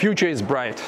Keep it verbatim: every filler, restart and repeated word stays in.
future is bright.